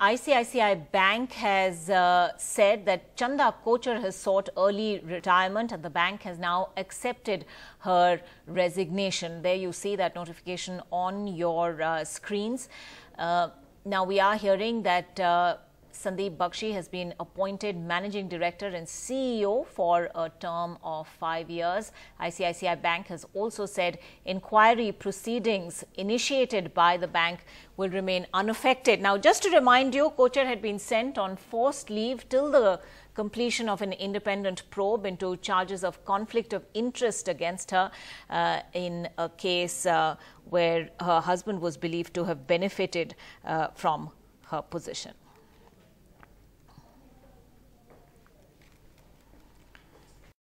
ICICI Bank has said that Chanda Kochhar has sought early retirement and the bank has now accepted her resignation. There you see that notification on your screens. Now we are hearing that Sandeep Bakshi has been appointed Managing Director and CEO for a term of 5 years. ICICI Bank has also said inquiry proceedings initiated by the bank will remain unaffected. Now, just to remind you, Kochhar had been sent on forced leave till the completion of an independent probe into charges of conflict of interest against her in a case where her husband was believed to have benefited from her position.